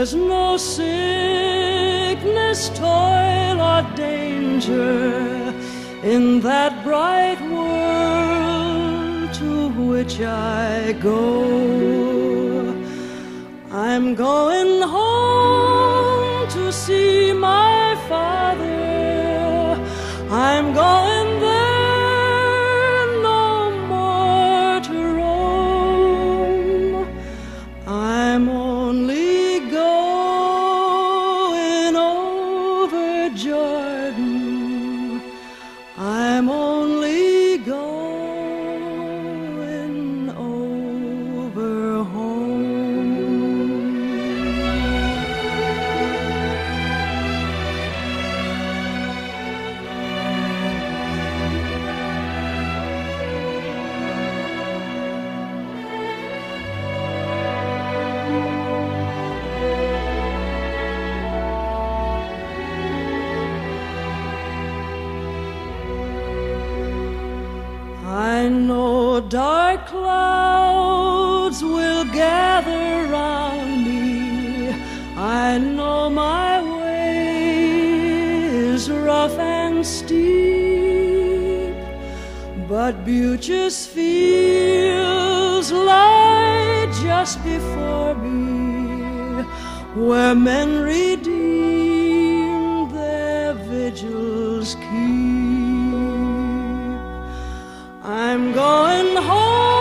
There's no sickness, toil, or danger in that bright world to which I go. I'm going home to see my father. I'm going there no more to roam. I'm only going over Jordan. I'm only going over home. I know dark clouds will gather round me. I know my way is rough and steep, but Butch's fields lie just before me, where men redeem their vigils keep. I'm going home.